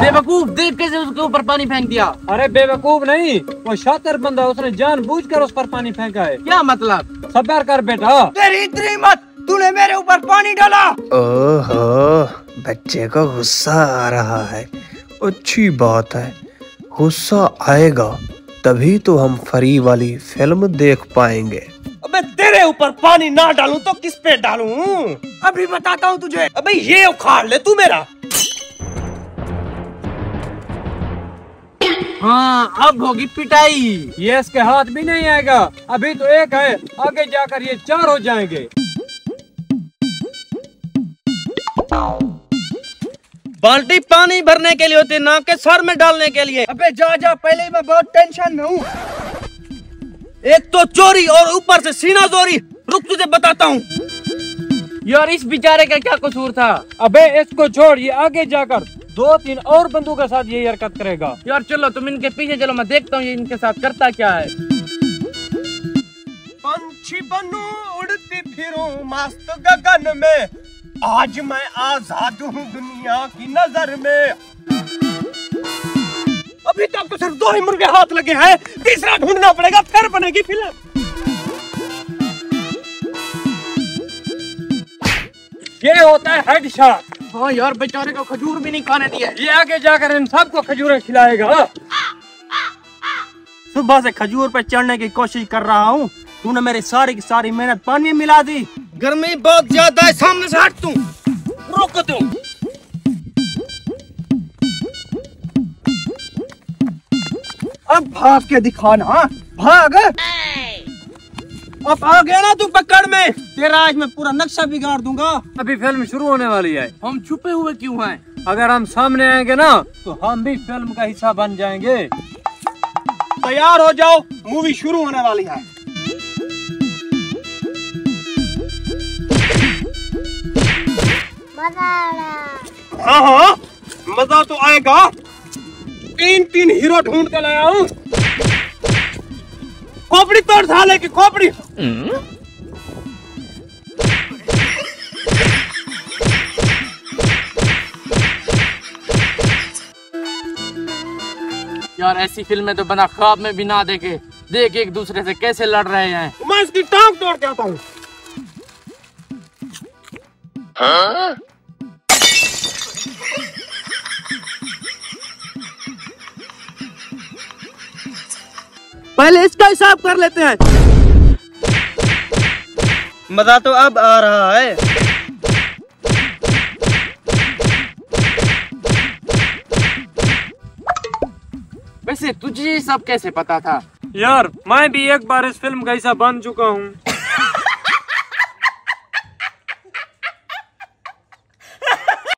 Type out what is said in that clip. बेवकूफ, देख कैसे उसके ऊपर पानी फेंक दिया। अरे बेवकूफ नहीं, वो शातिर बंदा, उसने जानबूझकर उस पर पानी फेंका है। क्या मतलब? सब्र कर बेटा, तेरी इतनी मत, तूने मेरे ऊपर पानी डाला। ओहो, बच्चे को गुस्सा आ रहा है, अच्छी बात है। गुस्सा आएगा तभी तो हम फ्री वाली फिल्म देख पाएंगे। अबे तेरे ऊपर पानी ना डालूं तो किस पे डालूं? अभी बताता हूँ तुझे। अबे ये उखाड़ ले तू मेरा। हाँ, अब होगी पिटाई। ये इसके हाथ भी नहीं आएगा, अभी तो एक है, आगे जाकर ये चार हो जाएंगे। बाल्टी पानी भरने के लिए होती है, ना के सर में डालने के लिए। अबे जा पहले मैं बहुत टेंशन में हूँ। एक तो चोरी और ऊपर से सीना चोरी। रुक तुझे बताता हूँ। यार इस बेचारे का क्या कसूर था? अबे इसको छोड़, ये आगे जाकर 2-3 और बंदू के साथ ये हरकत करेगा। यार चलो तुम इनके पीछे चलो, मैं देखता हूँ ये इनके साथ करता क्या है। पंछी बनूं उड़ती फिरूं मस्त गगन में, आज मैं आजाद हूँ दुनिया की नजर में। अभी तक तो सिर्फ 2 ही मुर्गे हाथ लगे हैं, तीसरा ढूंढना पड़ेगा, फिर बनेगी फिल्म। ये होता है हेडशॉट। हाँ यार, बेचारे को खजूर भी नहीं खाने दिया। ये आगे जाकर इन सबको खजूरें खिलाएगा। सुबह से खजूर पर चढ़ने की कोशिश कर रहा हूँ, तूने मेरी सारी की सारी मेहनत पानी में मिला दी। गर्मी बहुत ज्यादा है, सामने से हट तू, रोक तू। अब भाग के दिखाना, भाग। अब आ गया ना तू पकड़ में, तेरा आज मैं पूरा नक्शा बिगाड़ दूंगा। अभी फिल्म शुरू होने वाली है, हम छुपे हुए क्यों हैं? अगर हम सामने आएंगे ना तो हम भी फिल्म का हिस्सा बन जाएंगे। तैयार हो जाओ, मूवी शुरू होने वाली है। हाँ, मजा तो आएगा। 3-3 हीरो ढूंढ के लाया हूँ। खोपड़ी तोड़ साले की खोपड़ी। यार ऐसी फिल्में तो बना ख्वाब में भी ना देखे। देख एक दूसरे से कैसे लड़ रहे हैं। मैं इसकी टांग तोड़ के आता हूँ। हाँ? पहले इसका हिसाब कर लेते हैं। मजा तो अब आ रहा है। वैसे तुझे सब कैसे पता था? यार मैं भी एक बार इस फिल्म का हिस्सा बन चुका हूँ।